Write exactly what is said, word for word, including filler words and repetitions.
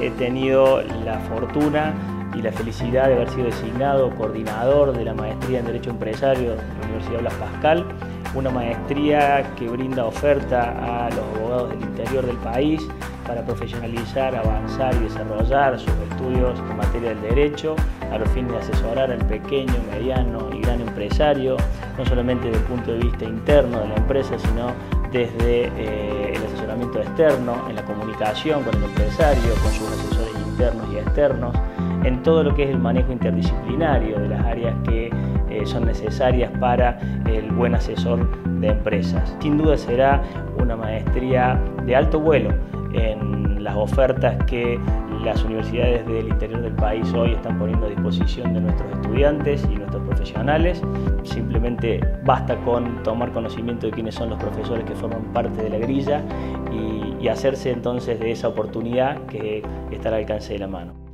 he tenido la fortuna y la felicidad de haber sido designado coordinador de la Maestría en Derecho Empresario de la Universidad Blas Pascal, una maestría que brinda oferta a los abogados del interior del país para profesionalizar, avanzar y desarrollar sus estudios en materia del derecho, a los fines de asesorar al pequeño, mediano y gran empresario, no solamente desde el punto de vista interno de la empresa, sino desde eh, el asesoramiento externo, en la comunicación con el empresario, con sus asesores internos y externos, en todo lo que es el manejo interdisciplinario de las áreas que eh, son necesarias para el buen asesor de empresas. Sin duda será una maestría de alto vuelo en las ofertas que las universidades del interior del país hoy están poniendo a disposición de nuestros estudiantes y nuestros profesionales. Simplemente basta con tomar conocimiento de quiénes son los profesores que forman parte de la grilla y, y hacerse entonces de esa oportunidad que está al alcance de la mano.